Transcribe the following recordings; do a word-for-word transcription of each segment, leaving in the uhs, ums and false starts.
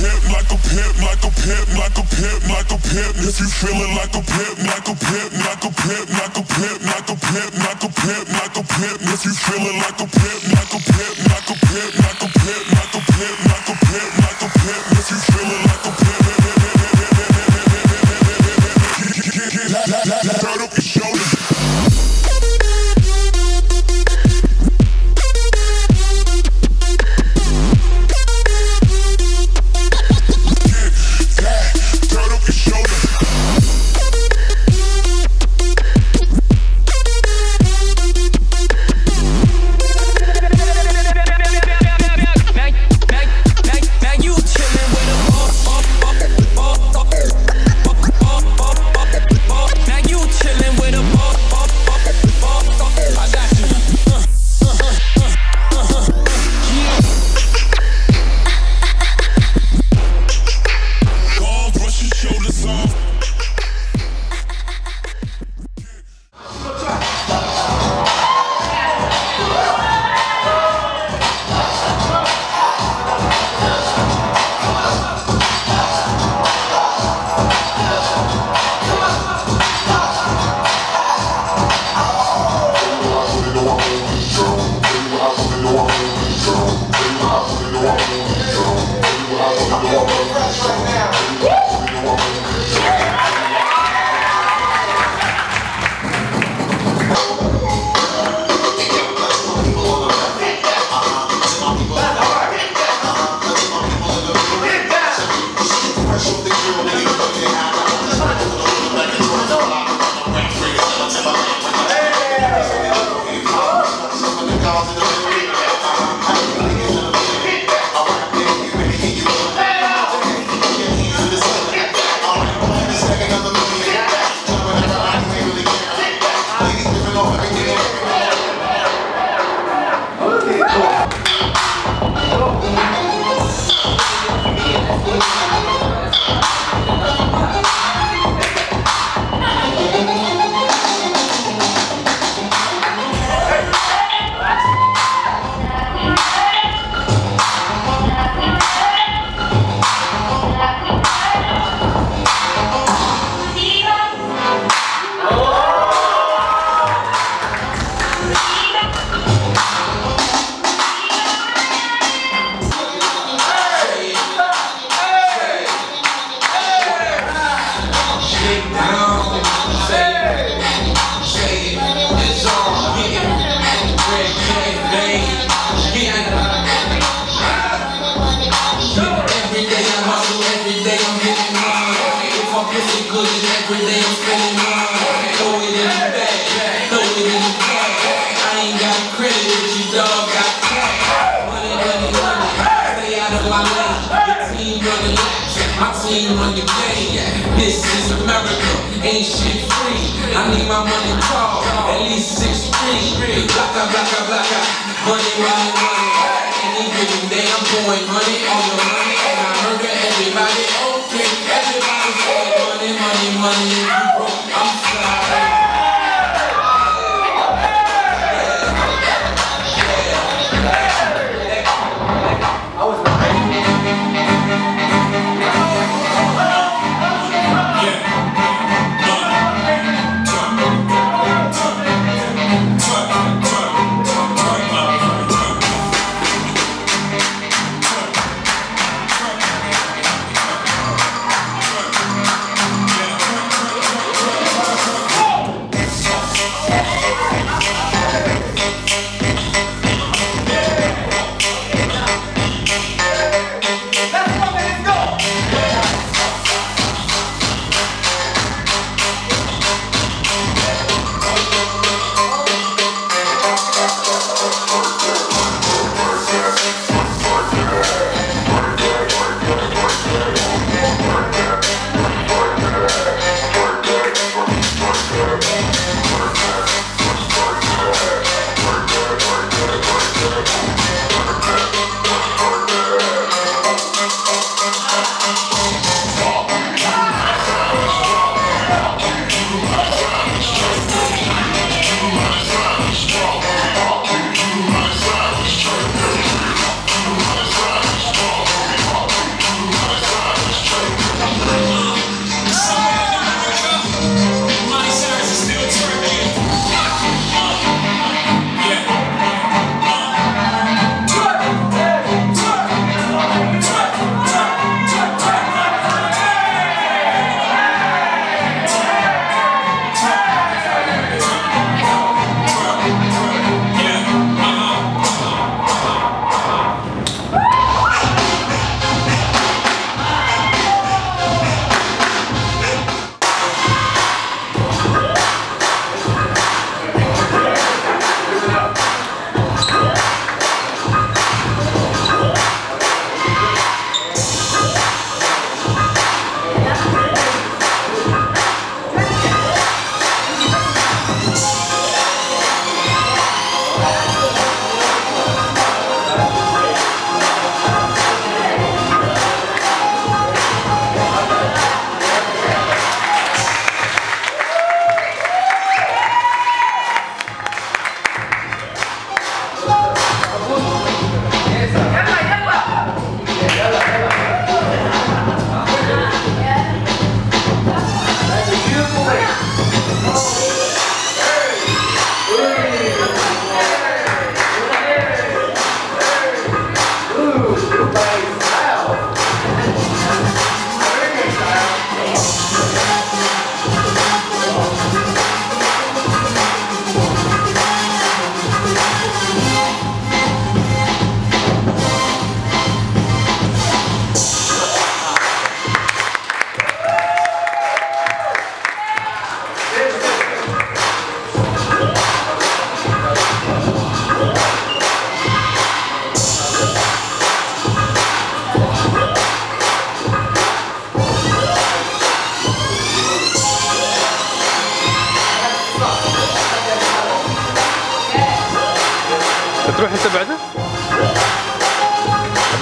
pimp, like a pimp, like a pimp, like a pimp, like a pimp. If you feeling like a pimp, like a pimp, like a pimp, like a pimp, like a pimp, like a pimp, like a pimp. If you feeling like a pimp, like a pimp, like a pimp, like a pimp, like a pimp, like a pimp, like a pimp. If you feeling like a pimp, turn up your shoulders.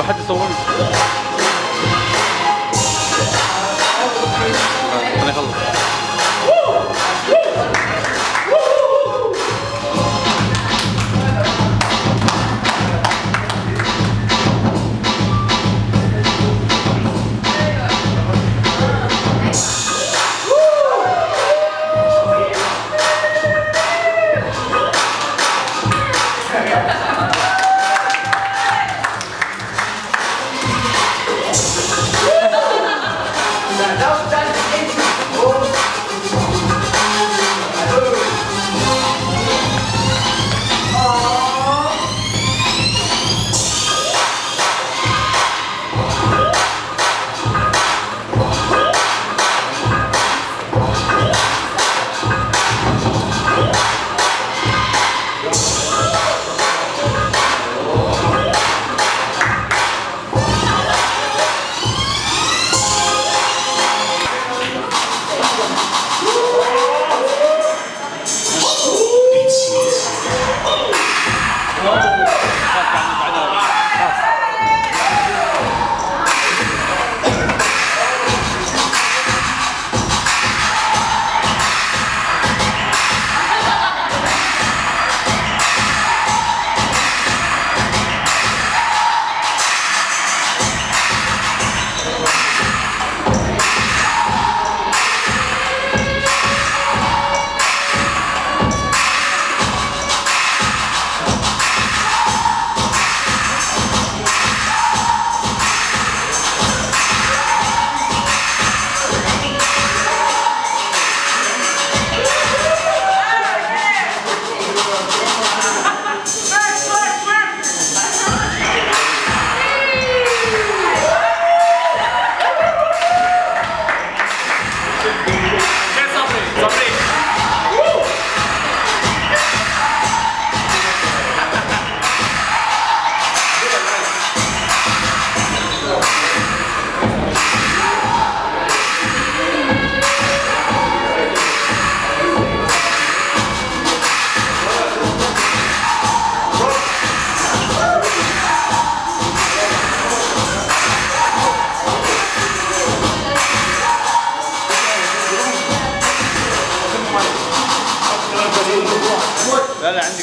ما حد صورني. انا اخلص. لا لا عندي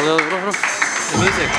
يلا روح روح الميوزك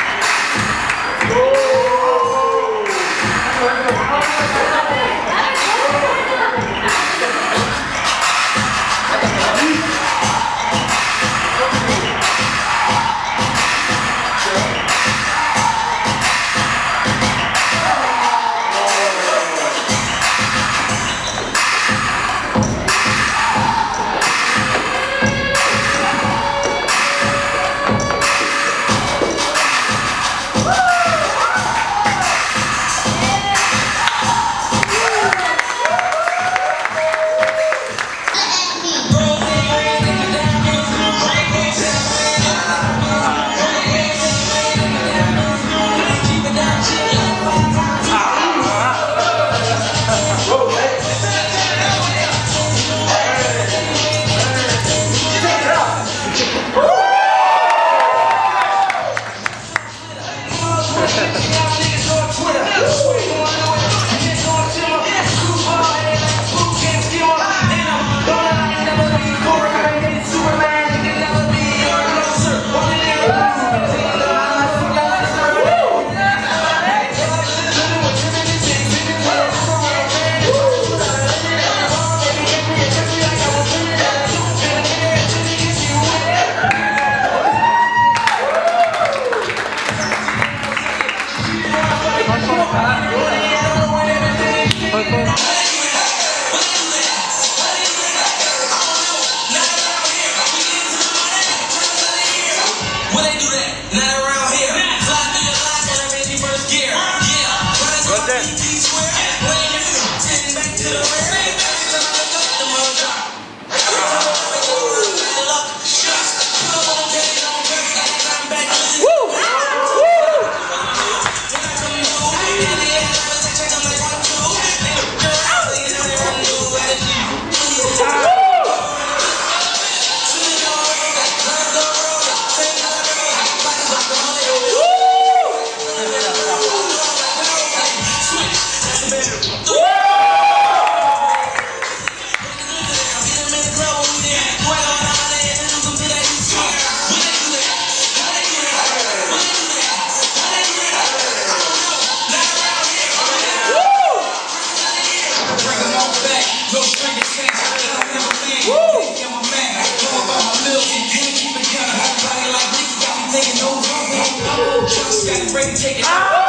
make you take it out.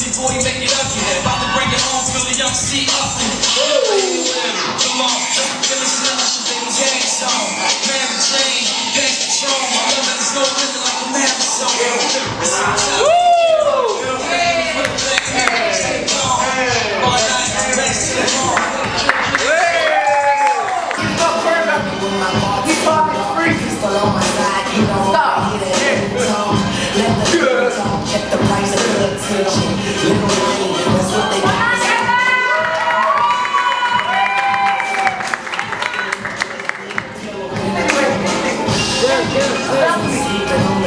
Before you make it up, you about to bring it home, feel the young see up. Come on, feel it's not your baby gang song. Grab a train, pass the throne. My love is no winter like a marathon. It's my time. Yes, yes, yes.